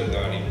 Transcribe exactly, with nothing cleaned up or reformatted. Sir Ghani.